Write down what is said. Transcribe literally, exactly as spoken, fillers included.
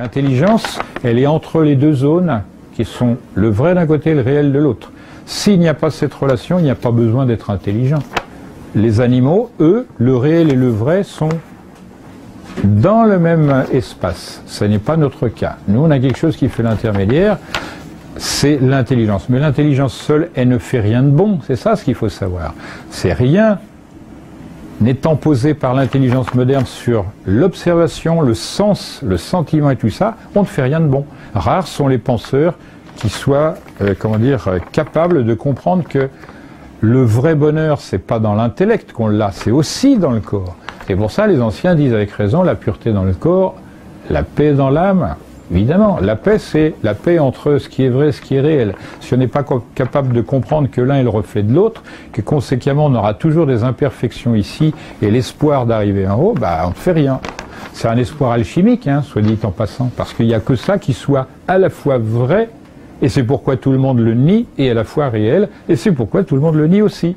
L'intelligence, elle est entre les deux zones qui sont le vrai d'un côté et le réel de l'autre. S'il n'y a pas cette relation, il n'y a pas besoin d'être intelligent. Les animaux, eux, le réel et le vrai sont dans le même espace. Ce n'est pas notre cas. Nous, on a quelque chose qui fait l'intermédiaire, c'est l'intelligence. Mais l'intelligence seule, elle ne fait rien de bon. C'est ça ce qu'il faut savoir. C'est rien n'étant posé par l'intelligence moderne sur l'observation, le sens, le sentiment et tout ça, on ne fait rien de bon. Rares sont les penseurs qui soient, euh, comment dire, capables de comprendre que le vrai bonheur, c'est pas dans l'intellect qu'on l'a, c'est aussi dans le corps. Et pour ça, les anciens disent avec raison, la pureté dans le corps, la paix dans l'âme. Évidemment, la paix, c'est la paix entre ce qui est vrai et ce qui est réel. Si on n'est pas capable de comprendre que l'un est le reflet de l'autre, que conséquemment on aura toujours des imperfections ici, et l'espoir d'arriver en haut, bah, on ne fait rien. C'est un espoir alchimique, hein, soit dit en passant, parce qu'il n'y a que ça qui soit à la fois vrai, et c'est pourquoi tout le monde le nie, et à la fois réel, et c'est pourquoi tout le monde le nie aussi.